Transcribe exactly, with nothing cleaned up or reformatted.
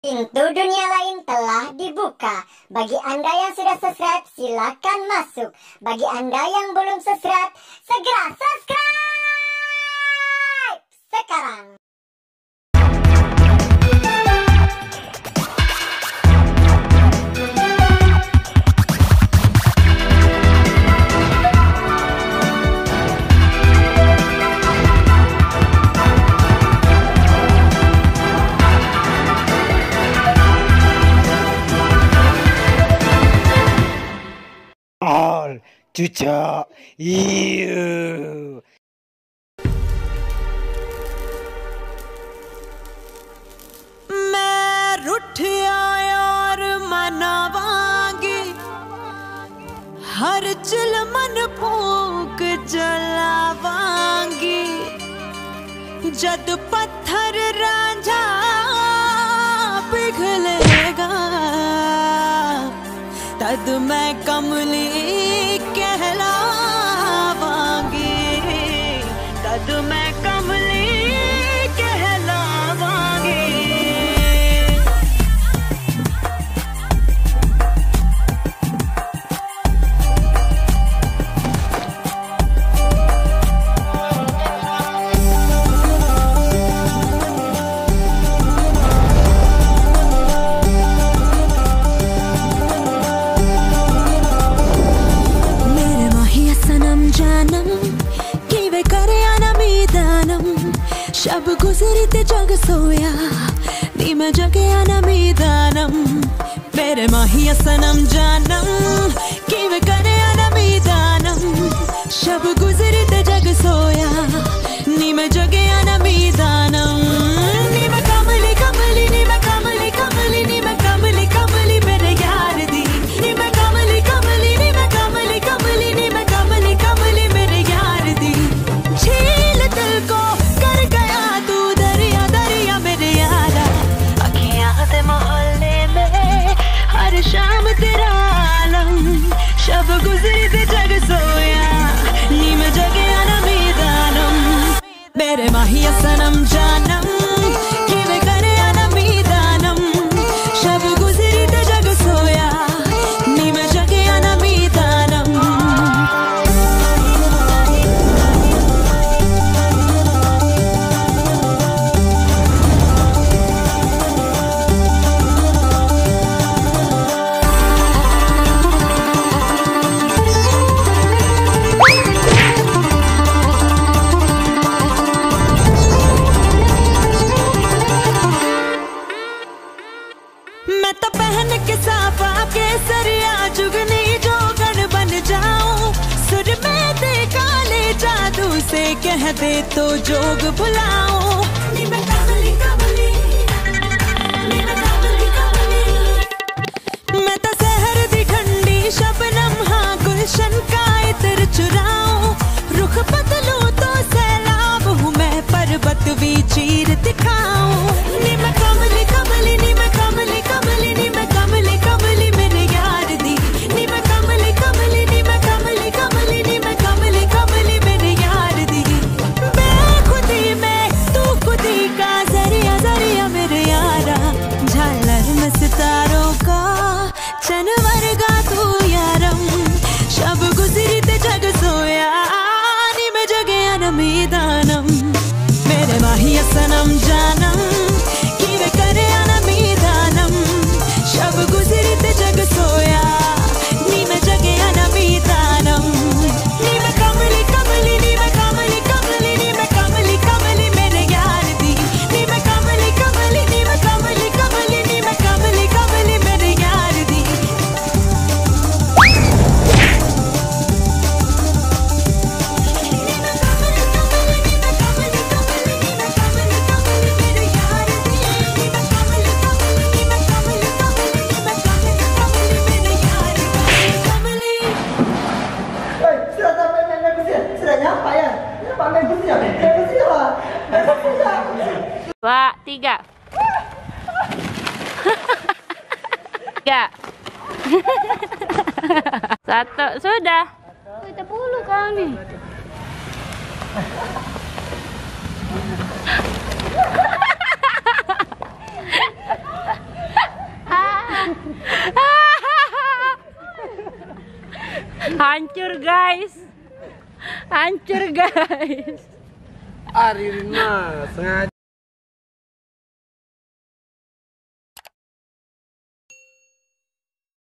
Pintu dunia lain telah dibuka. Bagi Anda yang sudah subscribe, silakan masuk. Bagi Anda yang belum subscribe, segera subscribe sekarang. To talk you. मैं रुठिया और मनावांगी हर चिलमन फूंक जलावांगी जद पत्थर रांझा पिघलेगा तद मैं कमली शब गुजरते जग सोया नी मैं जगे आना मैदानम मेरे माहिया सनम जानम कि वे करे आना मैदानम शब गुजरते जग सोया नी मैं जगे आना मैदानम मेरे माहिया सनम जानम कि वे करे आना मैदानम शब गुजरी ते जग सोया नी मैं जगे आना मैदानम कहते तो जोग बुलाओ कमली कमली मैं तो शहर दी ठंडी शबनम हाँ गुलशन का इतर चुराओ रुख बदलो तो सैलाब हूँ मैं पर्वत भी चीर दिखाओ मैं कमली कमली नी मैं कमली कमली नी मैं कमली कमली मेरे यार दी नी मैं कमली कमली नी मैं कमली कमली नी मैं कमली कमली मेरे यार दी मैं खुद ही मैं तू खुद ही का जरिया जरिया मेरे यारा झालर में सितारों का चनवर गा तू यारम शब गुजरी ते जग सोया नी मैं जगे आनम दानम मेरे माहिया सनम जानम कि वे करे आनम दानम शब गुजरी ते जग सोया नी मैं जगे आनम दानम नी मैं कमली कमली नी मैं कमली कमली नी मैं कमली कमली मेरे यार दी नी मैं कमली कमली नी मैं कमली कमली नी मैं कमली कमली मेरे यार दी नी मैं कमली कमली नी मैं कमली कमली नी मैं कमली कमली मेरे यार दी नी मैं कमली कमली नी मैं कमली कमली नी मैं कमली कमली मेरे यार दी कमली सदा मैं मैं गुस्सा सदा पाया मैं गुस्सा मैं गुस्सा dua tiga tiga satu sudah kita puluh kali Hancur guys. Hancur guys. Aririna sengaja.